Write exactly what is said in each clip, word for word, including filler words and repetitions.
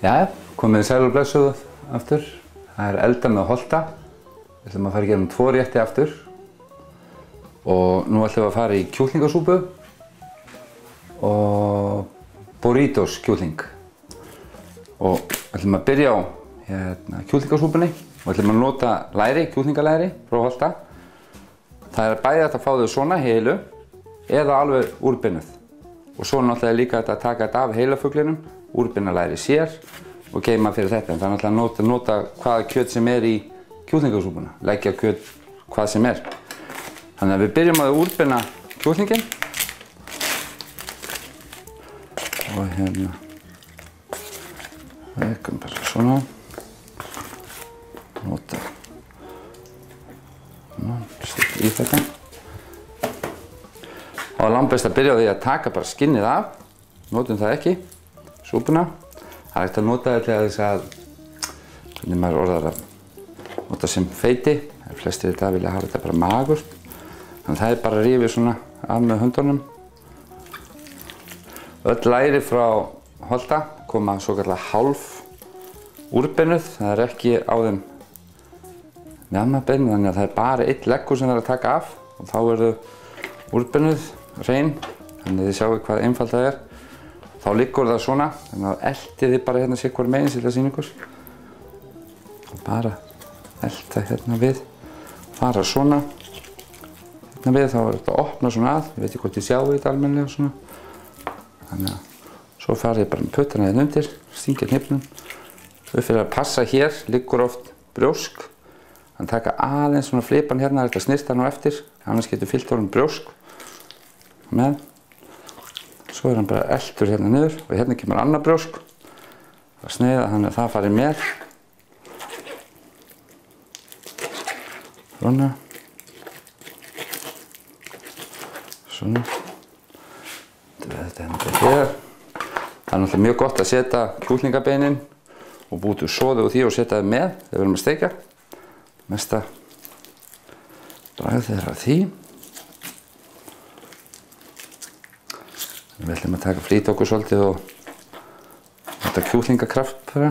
Já, komið sæl og blessuð aftur. Það er eldað með holta. Við ætlum að fara í gegnum tvo rétti aftur. Og nú ætlum við að fara í kjúklingasúpu og burritos kjúkling. Og ætlum að byrja á hérna, kjúklingasúpunni og ætlum að nota læri, kjúklingalæri frá holta. Það er bæði að það fá þau svona heilu eða alveg úrbinnuð. Og svo náttúrulega líka þetta að taka þetta af heilafuglinum, úrbinna læri sér og geima fyrir þetta. En það er náttúrulega að nota, nota hvaða kjöt sem er í kjúklingasúpuna, leggja kjöt hvað sem er. Þannig að við byrjum á að úrbinna kjúklingin. Og hérna, veikum bara svona. Nota, ná, stikka í þetta. Og það er langt best að byrja á því að taka bara skinnið af, notum það ekki, súpuna. Það er hægt að nota þetta til þess að, hvernig maður orðar að nota sem feiti. Það er flestir í dag vilja hafa þetta bara magurt. Þannig að það er bara að rífið svona af með höndunum. Öll læri frá holta koma svokallega hálf úrbeinuð. Það er ekki á þeim nema beinu, þannig að það er bara eitt leggur sem það er að taka af og þá eru úrbeinuð. Hrein, þannig að þið sjáu hvað einfalt það er. Þá liggur það svona, þannig að eldi þið bara hérna sér hver megin sér til að sýna ykkur. Og bara elda hérna við, fara svona hérna við, þá er þetta að opna svona að, ég veit ekki hvort þið sjáu þetta almennilega svona. Þannig að svo farið ég bara með puttana hérna undir, stingja hnippnum. Þau fyrir að passa hér, liggur oft brjósk. Þannig að taka aðeins svona flipan hérna, þetta snirta nú eftir, annars getur fyllt orðum brjósk. Með. Svo er hann bara eldur hérna niður og hérna kemur annar brjósk. Það er sneiða þannig að það farir með. Svona. Svona. Þetta er náttúrulega hér. Það er náttúrulega mjög gott að setja kjúklingabeinin og bútu soðu úr því og setja þið með þegar við erum að steikja. Mesta bragð er af því. Við ætlum að taka flýt okkur svolítið og nota kjúklingakraft fyrir.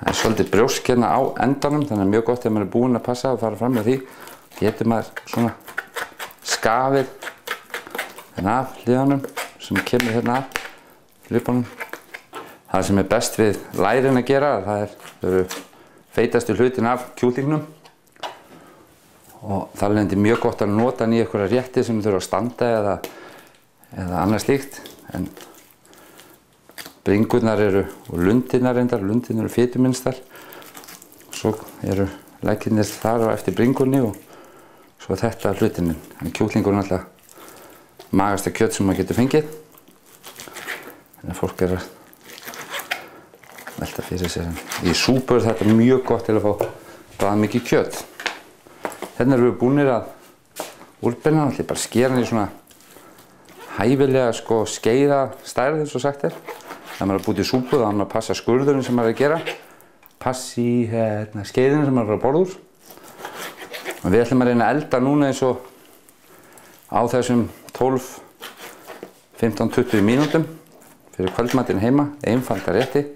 Það er svolítið brjósk hérna á endanum, þannig að mjög gott ef maður er búinn að passa og fara fram með því. Getur maður svona skafið hérna af hliðanum sem kemur hérna af hliðanum. Það sem er best við lærin að gera, það er, eru feitastu hlutin af kjúklingnum. Og það lendir mjög gott að nota hann í einhverja rétti sem þurfa að standa eða, eða annað slíkt. En bringurnar eru, og lundirnar reyndar, lundirnar eru fituminnstar. Svo eru leggirnir þar og eftir bringurni og svo þetta er hlutininn. En kjúklingurinn er alltaf magasta kjöt sem maður getur fengið. Þannig að fólk er að velta fyrir sér. Í súpu er þetta mjög gott til að fá bragð mikið kjöt. Hérna erum við búinir að úrbinna, allir bara skera hann í svona hæfilega sko skeiða stærð eins og sagt er. Þegar maður er að búti í súpu þá hann að passa skurðurinn sem maður er að gera, pass í hérna, skeiðinu sem maður er að borða úr. Og við ætlum að reyna að elda núna eins og á þessum tólf, fimmtán, tuttugu mínútum fyrir kvöldmatinn heima, einfalda rétti.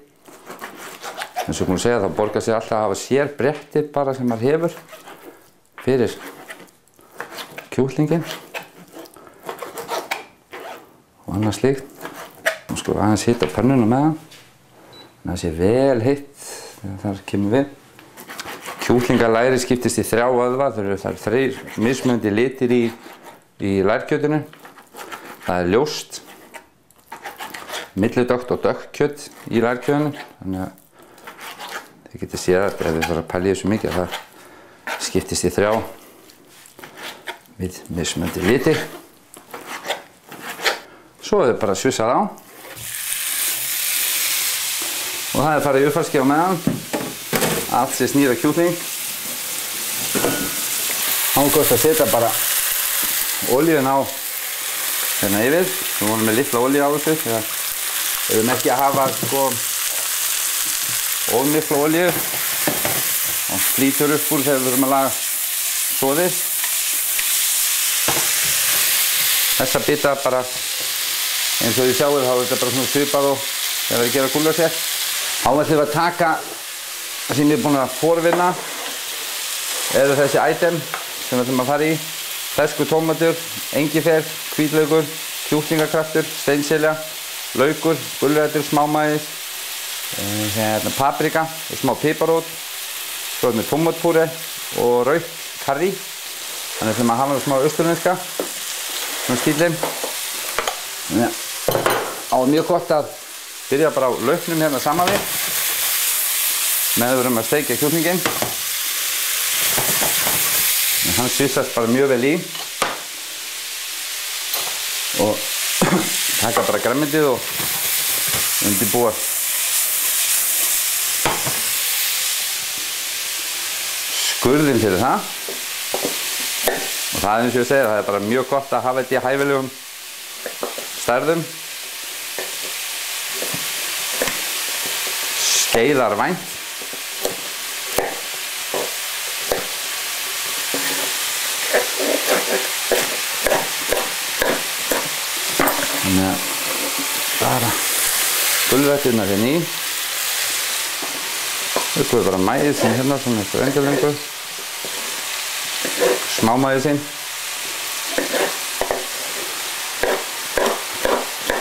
Eins og ég búin að segja þá borgar sig alltaf að hafa sér bretti bara sem maður hefur. Fyrir kjúklingin og annað slíkt. Nú skulum við aðeins hita pönnuna með hann. Þannig að það sé vel heitt þegar þar kemur við. Kjúklingalæri skiptist í þrjá vöðva. Það eru þrír mismunandi litir í, í lærkjötinu. Það er ljóst, millidökkt og dökkt kjöt í lærkjötinu. Þannig að þið getið séð að ef þið fara að pælja þessu mikið það skiptist í þrjá við mismunandi liti. Svo er bara að svissa það á. Og það er farið í uppfarskjá meðan. Allt sem snýr að kjúkling. Ágóðst að setja bara olíuna á hérna yfir. Við vonum með litla olíu á þessu. Þegar við erum ekki að hafa sko of mikla olíu. Og flýtur upp úr þegar við þurfum að laga soðið. þessa bita bara eins og þið sjáuð þá er þetta bara svona svipað og þegar við gerum gúllastétt. Þá ætlum við að taka það sem við erum búin að forvinna eða þessi item sem við ætlum að fara í, fersku tómatur, engifer, hvítlaugur, kjúklingakraftur, steinselja, laukur, gulrætur, smámæðis, hérna paprika, smá piparót, svo erum við tómatpúri og rautt karrí. Þannig að maður hafa það smá austurlenska, svona stílinn. Ja. Það var mjög gott að byrja bara á lauknum hérna saman við meðan við erum að steikja kjúklinginn. Hann svissast bara mjög vel í og taka bara grænmetið og undirbúa. Skurðinn fyrir það. Og það er eins og ég segir, það er bara mjög gott að hafa þetta í hæfilegum stærðum. Skeiðarvænt. Þannig að bara gulræturnar hérna í. Þetta er bara mæðið sem hérna, svona eitthvað engellengur. Smámæðið sem.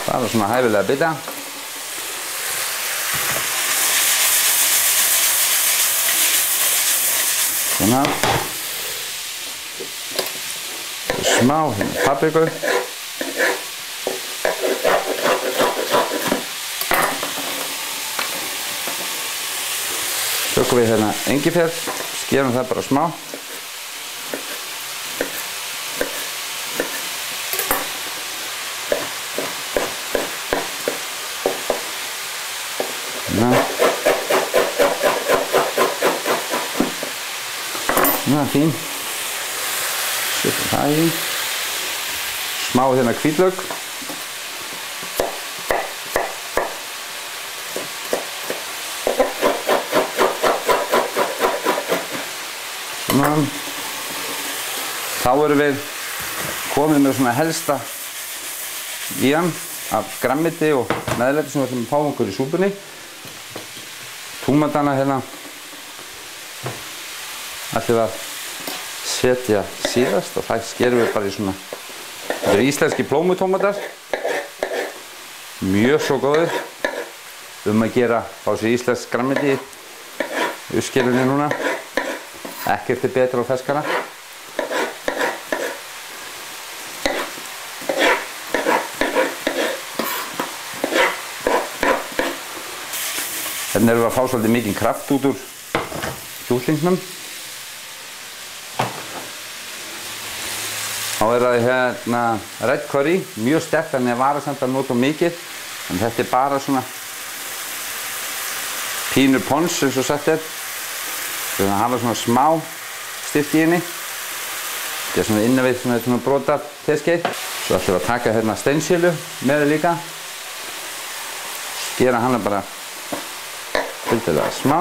Bara svona hæfilega bita. Svona. Smá hérna papriku. Tökum við hérna engifer, skerum það bara smá. Ná. Ná, fín. Settum það í. Smá hérna hvítlauk. Þá erum við komið með svona helsta í hann af grænmeti og meðlæti sem við ætlum að fá okkur í súpunni. Tómatana hérna ætlum við að setja síðast og það skerum við bara í svona, þetta eru íslenski plómutómatar, mjög svo góður, um að gera á sér íslensk grænmeti í uppskerunni núna, ekkert er betra á ferskana. Þannig erum við að fá svolítið mikinn kraft út úr kjúklingnum. Þá er það hérna red curry, mjög sterkt, þannig að vara samt að nota mikið. En þetta er bara svona pínu pons eins og sagt er. Þannig að hafa svona smá styrt í henni. Þetta er svona innanvið svona, svona brota teskeið. Svo ætlum við að taka hérna steinsilju með þau líka. Skera hana bara fylgir það smá.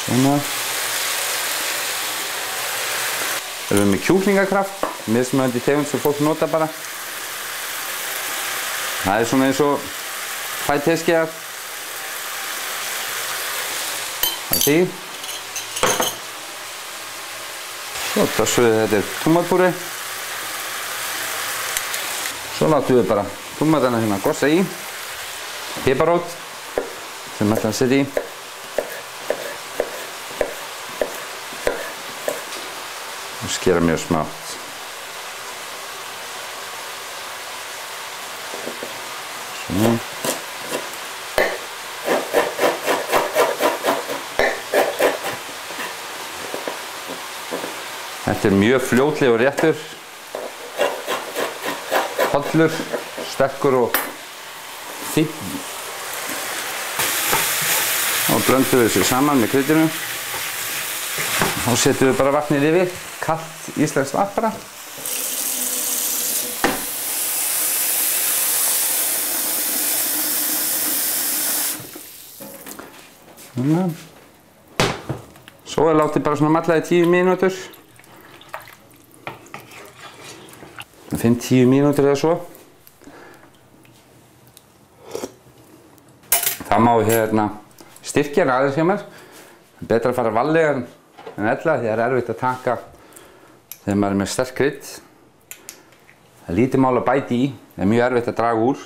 Svona. Erum við með kjúklingakraft, mismunandi tegund sem fólk nota bara. Það er svona eins og tvær teskeiðar af því. Svo tössum við þetta er tómatpúri. Svo látum við bara tómatana hérna að gossa í, piparót sem ætlum að setja í, og skera mjög smátt. Svona. Þetta er mjög fljótlegur réttur, hollur, sterkur og fín. Og blöndum við þessu saman með kryddinu. Og setjum við bara vatnið yfir, kallt íslenskt vatn bara. Svo er látið bara svona mallaði tíu mínútur. fimm til tíu mínútur eða svo. Það má hérna styrkja hann aðeins hjá mér. Betra að fara varlega en ella því það er erfitt að taka þegar maður er með sterk krydd. Það er lítið mál að bæti í, það er mjög erfitt að draga úr.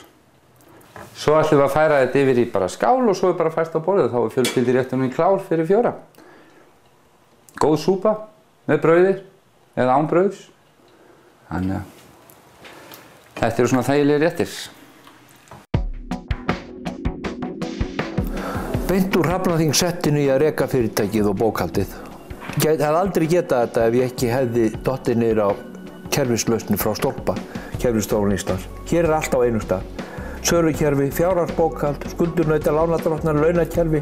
Svo ætlum við að færa þetta yfir í bara skál og svo er bara fært á borðið. Þá er fjölskylduréttunin klár fyrir fjóra. Góð súpa með brauðir eða án brauðs. Þannig að þetta eru svona þægilegir réttir. Beint úr Hafnarþingssettinu ég að reka fyrirtækið og bókhaldið. Ég hef aldrei getað þetta ef ég ekki hefði dottið niður á kerfislausnum frá Stólpa, kerfisstofunni í Íslands. Hér er allt á einum stað. Sölukerfi, fjárhagsbókhald, skuldurnauta, lánadrottnar, launakerfi.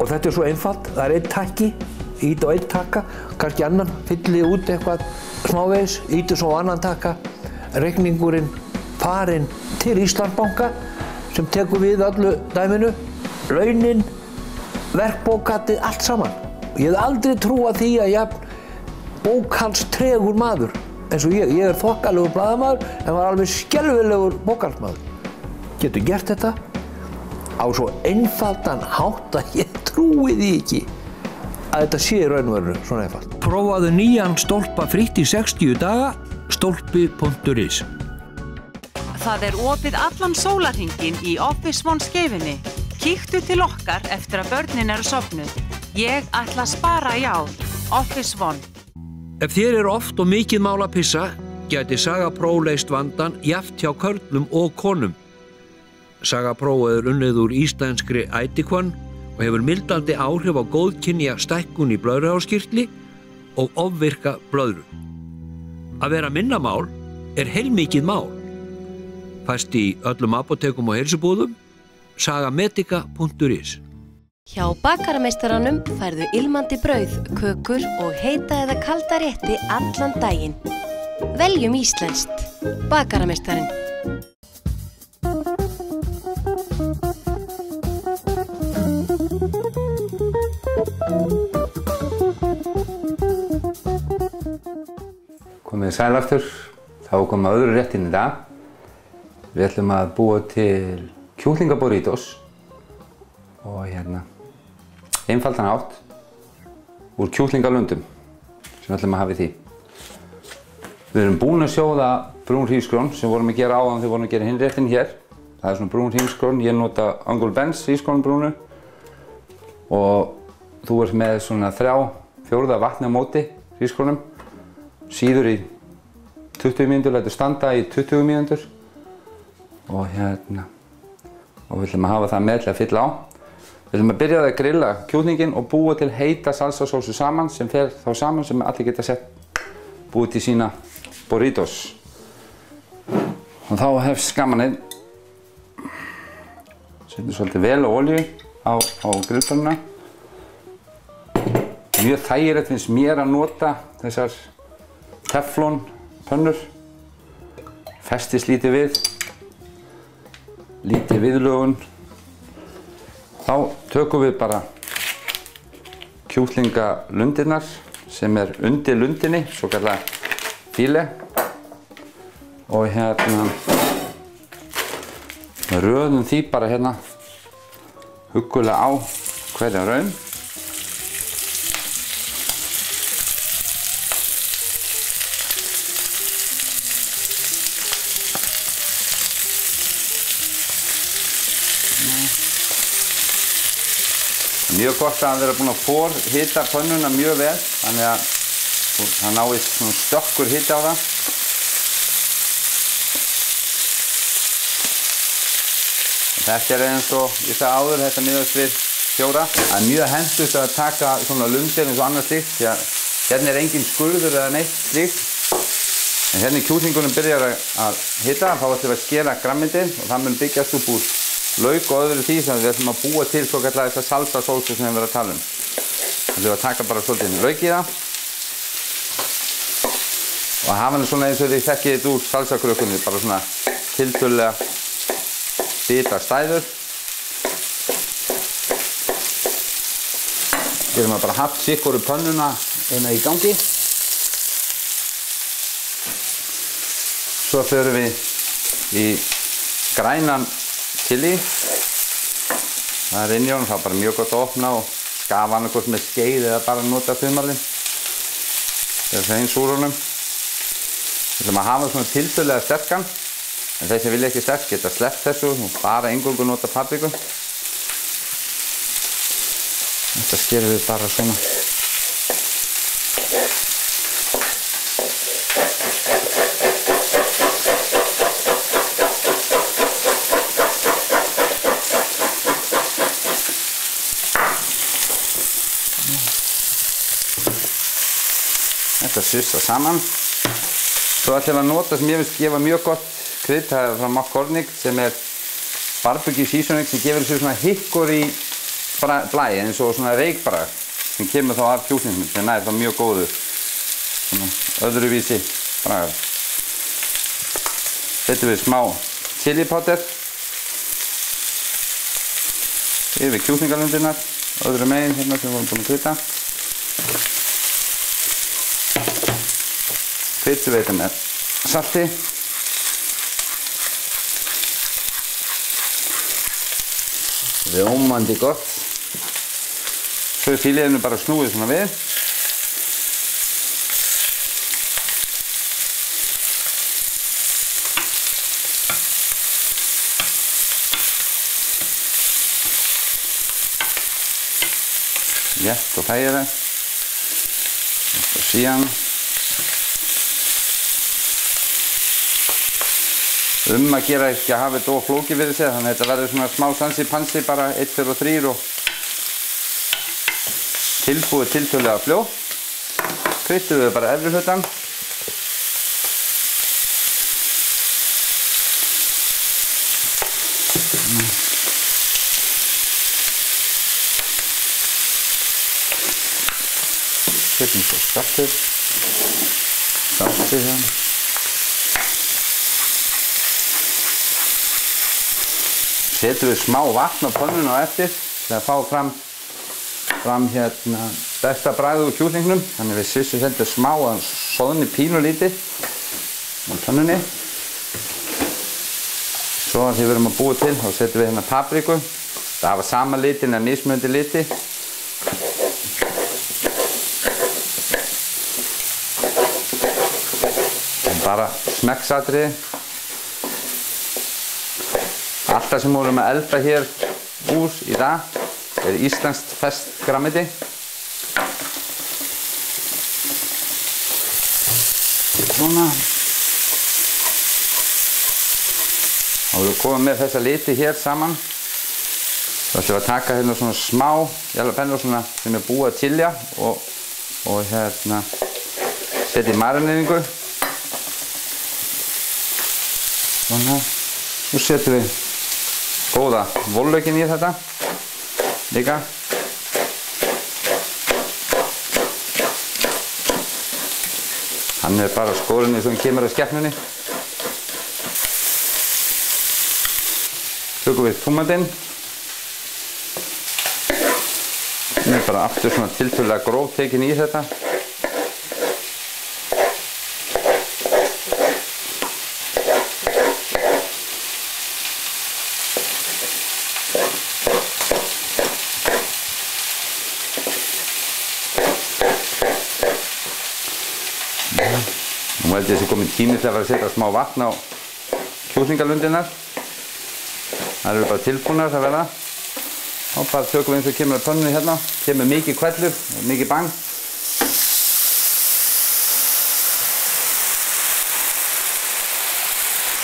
Og þetta er svo einfalt, það er einn takki, ít á einn takka, kannski annan, fyllið út eitthvað smávegis, ítu svo á annan takka, reikningurinn farinn til Íslandsbanka sem tekur við öllu dæminu, launin, verkbókhaldið, allt saman. Ég hef aldrei trúað því að ég bókhaldstregur maður eins og ég. Ég er þokkalegur blaðamaður en var alveg skelfilegur bókhaldsmaður. Getur gert þetta á svo einfaldan hátt að ég trúi því ekki að þetta sé í raun og veru svona einfalt. Prófaðu nýjan Stólpa frítt í sextíu daga, stólpi punktur is. Það er opið allan sólarhringinn í Office One skeifinni. Kíktu til okkar eftir að börnin eru sofnuð. Ég ætla að spara í ár. Office One. Ef þér er oft og mikið mál að pissa, geti Saga Pro leyst vandan jafnt hjá körlum og konum. Saga Pro er unnið úr íslenskri ætihvönn og hefur mildandi áhrif á góðkynja stækkun í blöðruhálskirtli og ofvirka blöðru. Að vera minna mál er heilmikið mál. Fæst í öllum apótekum og heilsubúðum, sagamedica punktur is. Hjá bakarmeistaranum færðu ilmandi brauð, kökur og heita eða kalda rétti allan daginn. Veljum íslenskt. Bakarmeistarinn. Komið sæl aftur, þá komum við öðru réttinn í dag. Við ætlum að búa til kjúklingaburritos og hérna einfaldan hátt úr kjúklingalundum sem við ætlum að hafa í því. Við erum búin að sjóða brún hrísgrón sem vorum að gera áðan þegar vorum að gera hinn réttinn hér. Það er svona brún hrísgrón, ég nota Uncle Ben's hrísgrónbrúnu og þú ert með svona þrjá fjórða vatni á móti hrísgrónum. Síður í tuttugu mínútur, lætur standa í tuttugu mínútur og hérna og við ætlum að hafa það með til að fylla á. Við ætlum að byrja að grilla kjúklinginn og búa til heita salsasósu saman sem fer þá saman sem allir geta sett búið til sína burritos. Og þá hefst skammaninn. Setjum svolítið vel og olíu á, á grillpannuna. Mjög þægilegt finnst mér að nota þessar teflon pönnur, festist lítið við, lítið viðlögun. Þá tökum við bara kjúklingalundirnar sem er undir lundinni, svo kallar fíle, og hérna röðum því bara hérna huggulega á hverja raun. Mjög gott að vera búin að forhita pönnuna mjög vel, þannig að það náist svona stökkur hiti á það. Þetta er eins og ég sagði áður, þetta miðast við fjóra. Það er mjög hentugt að taka svona lundir eins og annað slíkt, því að hérna er engin skurður eða neitt slíkt. En hérna í kjúklingunum byrjar að hita, þá ætlum við að skera grammyndið og það mun byggjast upp úr lauk og öðru því sem við ætlum að búa til svo kallar þessa salsasósu sem við erum að tala um. Við ætlum að taka bara svolítið lauk í það og að hafa hann svona eins og því þekkið þetta úr salsakrökkunni, bara svona tiltölulega bita stæður. Við erum að bara haft sikkur úr pönnuna eina í gangi. Svo förum við í grænan chili. Það er inn í honum, það er bara mjög gott að opna og skafa hann eitthvað með skeið eða bara nota þumalinn. Það er hreins úr honum. Við ætlum að hafa svona tiltölulega sterkan, en þeir sem vilja ekki sterk geta sleppt þessu og bara eingöngu nota papriku. Þetta skerum við bara svona. Þetta sussa saman. Svo ætlum við að nota sem ég finnst gefa mjög gott krydd, það er frá McCormick sem er barbecue seasoning sem gefur þessu svona hikkur í blæ, eins og svona reykbragð sem kemur þá af kjúklingnum, sem nær þá mjög góðu svona öðruvísi bragð. Setjum við smá chili powder yfir kjúklingalundirnar, öðru megin hérna sem við vorum búin að krydda. Kryddu við þetta með salti. Rjómandi gott. Svo er fíliðinu bara snúið svona við. Létt og þægir það. Og síðan um að gera ekki að hafa þetta of flókið fyrir sig, þannig að þetta verður svona smá sansi pansi, bara einn, tveir og þrír og tilbúið tiltölulega fljó. Kryddum við bara efri hlutann. Kryddum svo saltið, saltið hérna. Setjum við smá vatn á pönnuna á eftir til að fá fram, fram hérna besta bragðið úr kjúklingnum. Þannig við svissum þetta smá að soðni pínulítið á pönnunni. Svo þegar við erum að búa til þá setjum við hérna papriku. Það hafa sama litinn en mismunandi liti. Bara smekksatriði. Alltaf sem vorum að elda hér úr í dag er íslenskt ferskt grænmeti. Svona. Þá erum við komið með þessa liti hér saman. Þá ætlum við að taka hérna svona smá jalapeño svona sem er búið að chilja og, og hérna setja í marineringu. Svona. Nú setjum við góða vollegginn í þetta líka. Hann er bara skorinn eins og hann kemur af skepnunni. Tökum við tómatinn. Hann er bara aftur svona tiltölulega gróf tekinn í þetta. Nú held ég að þessi kominn tími til að vera að setja smá vatn á kjúklingalundirnar. Það eru bara tilbúnar að vera. Og bara tökum við eins og kemur að pönnunni hérna. Kemur mikið hvellur, mikið bang.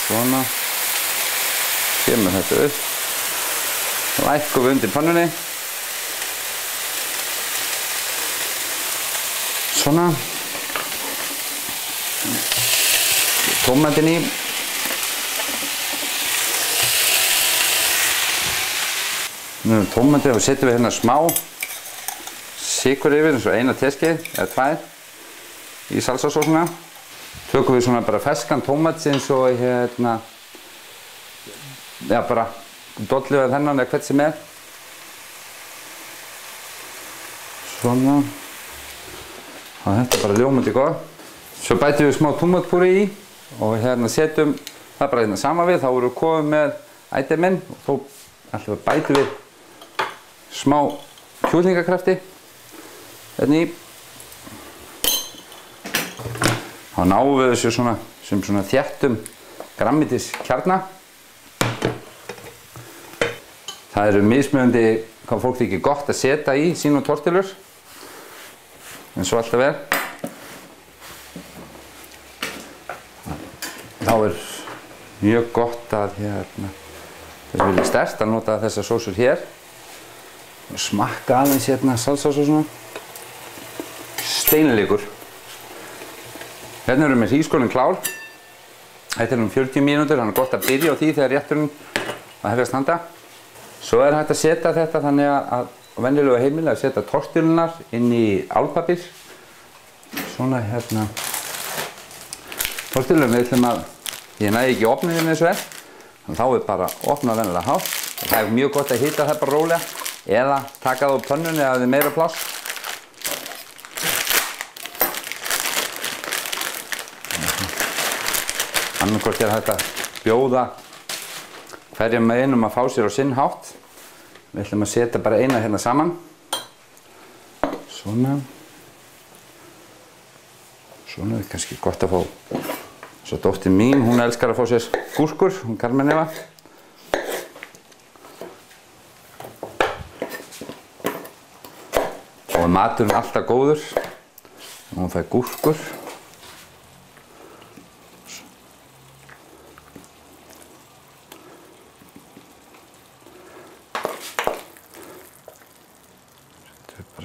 Svona. Kemur þetta upp. Lækkum við undir pönnunni. Svona. Tómatinn í. Nú erum tómatinn og setjum við hérna smá sykur yfir, eins og eina teskeið eða tvær í salsasósuna. Tökum við svona bara ferskan tómat eins og hérna, ja bara dollið við þennan eða hvert sem er. Svona. Það er þetta bara ljómandi gott. Svo bætum við smá tómatpúri í og hérna setjum það bara hérna saman við, þá erum við komið með æteminn og þó ætlum við bætum við smá kjúlingakrafti hérna í. Þá náum við þessu svona, sem svona þjættum grammitis kjarna. Það eru mismjöndi hvað fólk þykir gott að setja í sínu tortilur, en svo alltaf er. Þá er mjög gott að hérna, þess að vilja sterkt að nota þessar sósur hér. Smakka aðeins hérna salsa og svona. Steinleikur. Hérna erum við með hrískolinn klár. Þetta er um fjörutíu mínútur, þannig gott að byrja á því þegar rétturinn að hefjast handa. Svo er hægt að setja þetta þannig að venjulega heimili að setja tortillunar inn í álpapír. Svona hérna tortillum við ætlum að ég næði ekki opnið hérna þessu vel. Þannig þá er bara opnað venjulega hátt. Það er mjög gott að hýta það bara rólega eða taka það úr pönnunni ef það er meira pláss. Annarkort er hægt að bjóða hverjum með einum að fá sér á sinn hátt. Við ætlum að setja bara eina hérna saman. Svona. Svona er kannski gott að fá. Svo dóttir mín, hún elskar að fá sér gúrkur, hún Carmen Eva. Og maturinn alltaf góður. Hún fær gúrkur.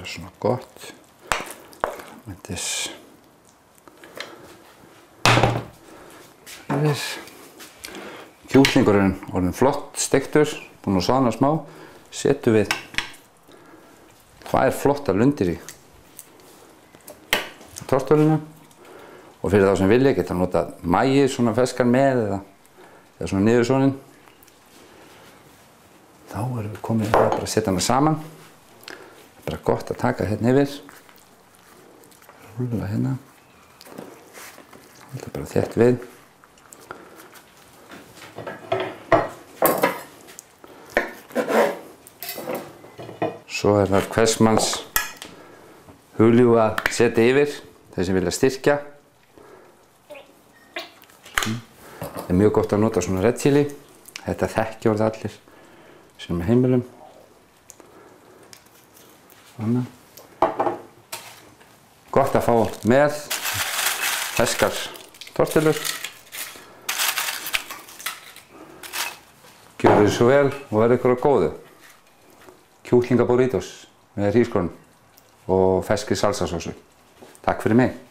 Svona gott. Grænmetis. Kjúklingurinn orðinn flott steiktur, búinn að soðna smá. Setjum við tvær flottar lundir í tortilluna. Og fyrir þá sem vilja geta notað maís svona ferskan með eða, eða svona niðursoðinn. Þá erum við komin að bara setja hana saman. Það er bara gott að taka hérna yfir, rúla hérna, halda bara þétt við. Svo er það hvers manns hugljúf að setja yfir, þeir sem vilja styrkja. Það er mjög gott að nota svona red chili, þetta þekkja orðið allir sem er heimilum. Gott að fá með ferskar tortillur. Gjörðu þið svo vel og verðu ykkur á góðu. Kjúklingaburritos með hrískornum og ferskri salsasósu. Takk fyrir mig.